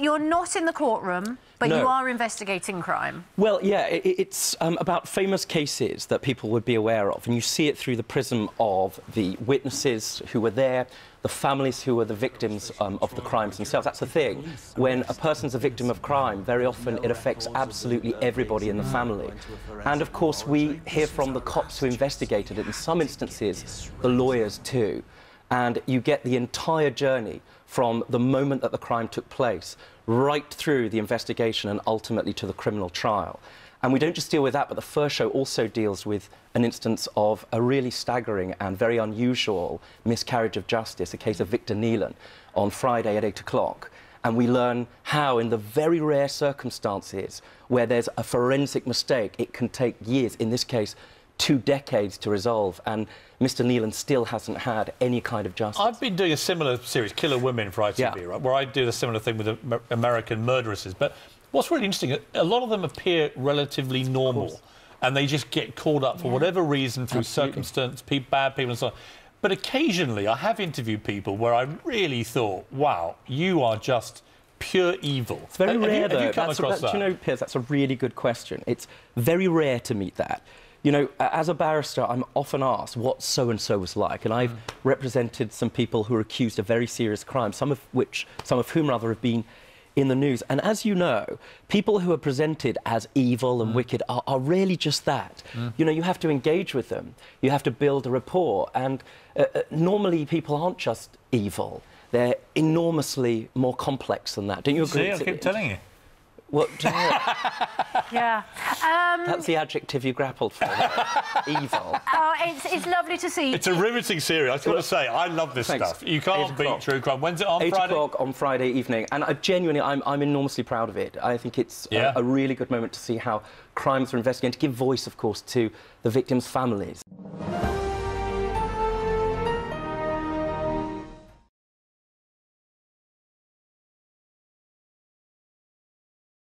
You're not in the courtroom, but no. You are investigating crime. Well, yeah, it's about famous cases that people would be aware of, and you see it through the prism of the witnesses who were there, the families who were the victims of the crimes themselves. That's the thing. When a person's a victim of crime, very often it affects absolutely everybody in the family. And, of course, we hear from the cops who investigated it, in some instances, the lawyers too. And you get the entire journey from the moment that the crime took place right through the investigation and ultimately to the criminal trial. And we don't just deal with that, but the first show also deals with an instance of a really staggering and very unusual miscarriage of justice, a case of Victor Nealon, on Friday at 8 o'clock. And we learn how, in the very rare circumstances where there's a forensic mistake, it can take years, in this case, 2 decades to resolve, and Mr. Nealon still hasn't had any kind of justice. I've been doing a similar series, Killer Women, for ITV, yeah. Right, where I do a similar thing with American murderesses. But what's really interesting, a lot of them appear relatively normal, and they just get called up for yeah. whatever reason, through Absolutely. Circumstance, bad people and so on. But occasionally, I have interviewed people where I really thought, wow, you are just pure evil. It's very rare, though. Have you come across that? Do you know, Piers, that's a really good question. It's very rare to meet that. You know, as a barrister, I'm often asked what so-and-so was like, and I've represented some people who are accused of very serious crimes, some of whom have been in the news. And as you know, people who are presented as evil and wicked are really just that. You know, you have to engage with them, you have to build a rapport, and normally people aren't just evil. They're enormously more complex than that. Don't you agree? See, I keep telling you. Well, do you know what? Yeah. That's the adjective you grappled for. Evil. Oh, it's lovely to see. It's a riveting series. I've got to say, I love this stuff. You can't beat true crime. When's it on? 8 o'clock on Friday evening. And I genuinely, I'm enormously proud of it. I think it's a really good moment to see how crimes are investigated, to give voice, of course, to the victims' families.